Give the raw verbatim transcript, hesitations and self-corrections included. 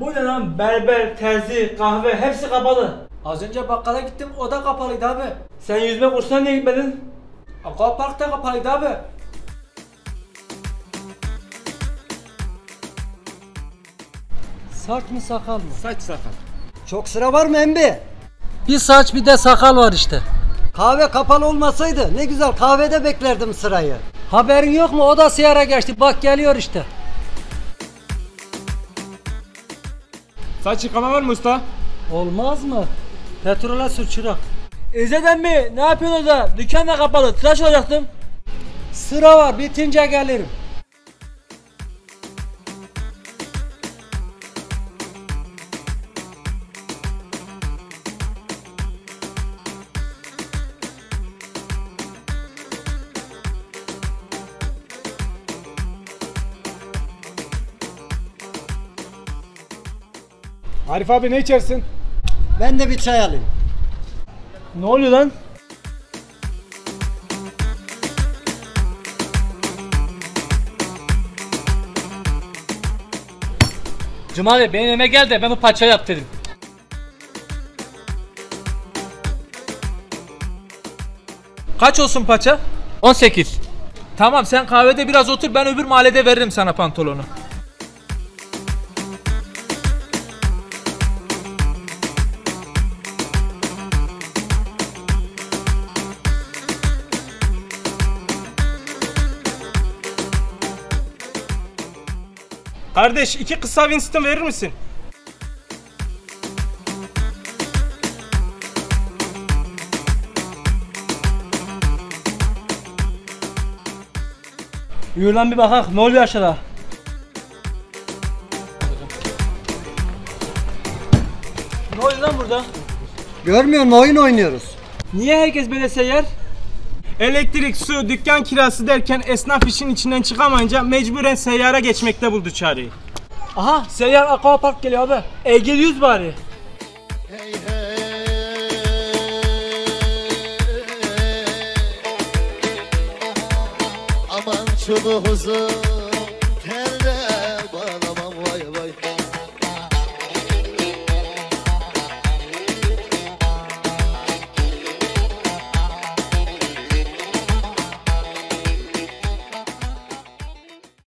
Bu ne lan? Berber, terzi, kahve hepsi kapalı. Az önce bakkala gittim, o da kapalıydı abi. Sen yüzme kursuna niye gitmedin? Aquapark da kapalıydı abi. Saç mı sakal mı? Saç sakal. Çok sıra var mı emmi? Bir saç bir de sakal var işte. Kahve kapalı olmasaydı ne güzel kahvede beklerdim sırayı. Haberin yok mu? O da Seyyar'a geçti. Bak geliyor işte. Saç yıkama var mı usta? Olmaz mı? Petrole sür çırak. İzzet emmi ne yapıyorsun da? Dükkan da kapalı. Tıraş olacaktım. Sıra var. Bitince gelirim. Arif abi ne içersin? Ben de bir çay alayım. Ne oluyor lan? Cumali benim evime gel de ben o parçayı yap dedim. Kaç olsun paça? on sekiz. Tamam sen kahvede biraz otur, ben öbür mahallede veririm sana pantolonu. Kardeş iki kısa Winston verir misin? Yürü lan bir bakak ne oluyor aşağıda? Ne oluyor lan burada? Görmüyor musun, oyun oynuyoruz. Niye herkes böyle Seyyar? Elektrik, su, dükkan kirası derken esnaf işin içinden çıkamayınca mecburen Seyyar'a geçmekte buldu çareyi. Aha Seyyar Aquapark geliyor abi. Ege yüz bari. Hey hey. Aman çubuğuzu telde bağlamam vay vay.